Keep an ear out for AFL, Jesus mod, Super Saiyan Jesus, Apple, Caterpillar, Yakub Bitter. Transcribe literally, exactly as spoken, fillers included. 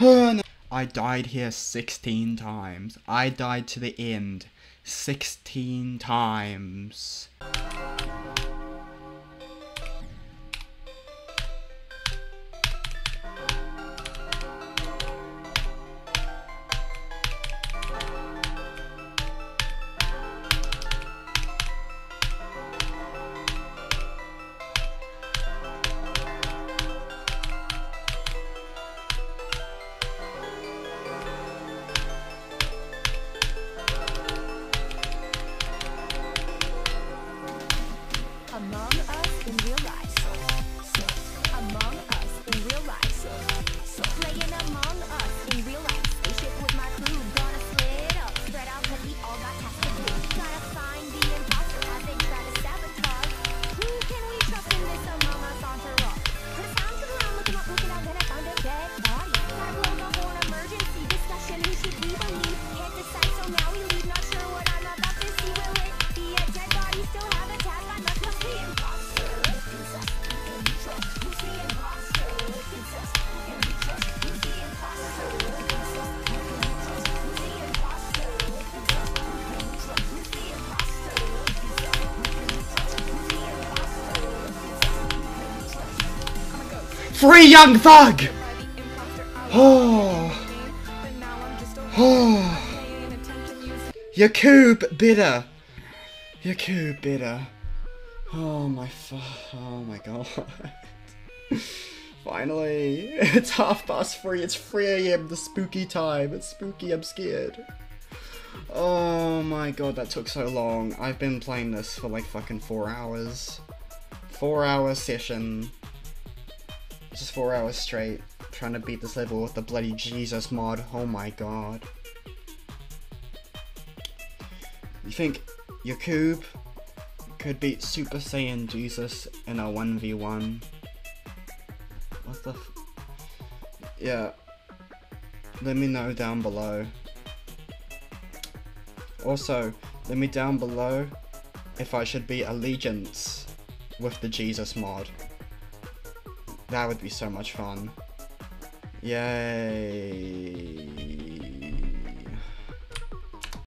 I died here sixteen times. I died to the end sixteen times. Among us in real life. Among us in real life. Playing among us in real life. Spaceship with my crew. Gonna split up. Spread out cause we all got tasks to do. Gotta find the imposter as they try to sabotage. Who can we trust in this among us entourage? Cause I'm still around looking up, looking out, then I found a dead body. I blown the whole emergency discussion. Who should we believe? Can't decide, so now we leave. Not sure what I'm about to see. Will it be a dead body? Still have a task. I must The imposter, who's us? Who can we trust? Who's the imposter? Who's us? Who can we trust? Who's the imposter? Who's us? Who can we trust? Who's the imposter? Who's us? Who can we trust? Who's the imposter? Who's us? Who can we trust? Who's the imposter? Who's us? Who can we trust? I'm a ghost. Free Young Thug! Oh. Oh. Yakub Bitter. Yakub Bitter. Oh my fu- oh my god. Finally! It's half past three, it's three A M, the spooky time. It's spooky, I'm scared. Oh my god, that took so long. I've been playing this for like fucking four hours. Four hour session. Just four hours straight. Trying to beat this level with the bloody Jesus mod. Oh my god. You think Yakub could beat Super Saiyan Jesus in a one v one. What the f- Yeah. Let me know down below. Also, let me down below if I should be Allegiance with the Jesus mod. That would be so much fun. Yay.